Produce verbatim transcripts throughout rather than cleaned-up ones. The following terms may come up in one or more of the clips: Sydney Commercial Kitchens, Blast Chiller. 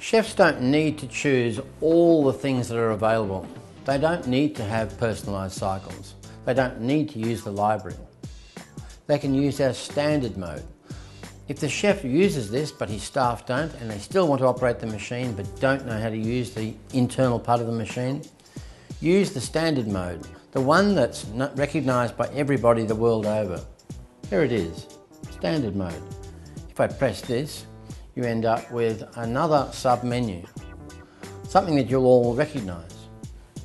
Chefs don't need to choose all the things that are available. They don't need to have personalised cycles. They don't need to use the library. They can use our standard mode. If the chef uses this but his staff don't and they still want to operate the machine but don't know how to use the internal part of the machine, use the standard mode, the one that's recognised by everybody the world over. Here it is, standard mode. If I press this, you end up with another sub-menu, something that you'll all recognise.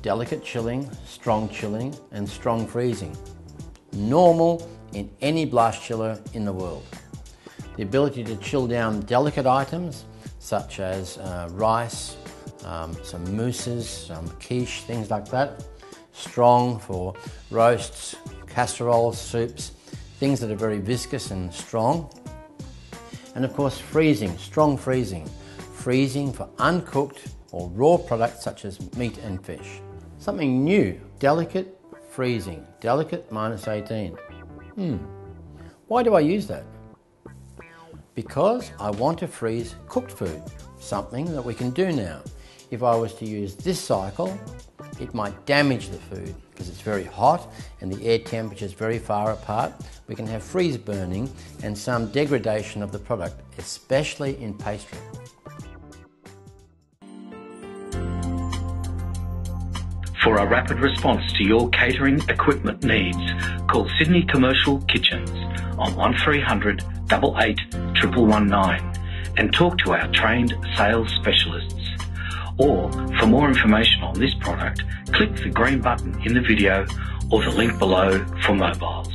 Delicate chilling, strong chilling and strong freezing. Normal in any blast chiller in the world. The ability to chill down delicate items such as uh, rice, um, some mousses, some quiche, things like that. Strong for roasts, casseroles, soups, things that are very viscous and strong. And of course freezing, strong freezing. Freezing for uncooked or raw products such as meat and fish. Something new, delicate freezing, delicate minus eighteen. Hmm, why do I use that? Because I want to freeze cooked food, something that we can do now. If I was to use this cycle, it might damage the food because it's very hot and the air temperature is very far apart. We can have freeze burning and some degradation of the product, especially in pastry. For a rapid response to your catering equipment needs, call Sydney Commercial Kitchens on one three hundred, eight eight eight, one one one nine and talk to our trained sales specialists. Or for more information on this product, click the green button in the video or the link below for mobiles.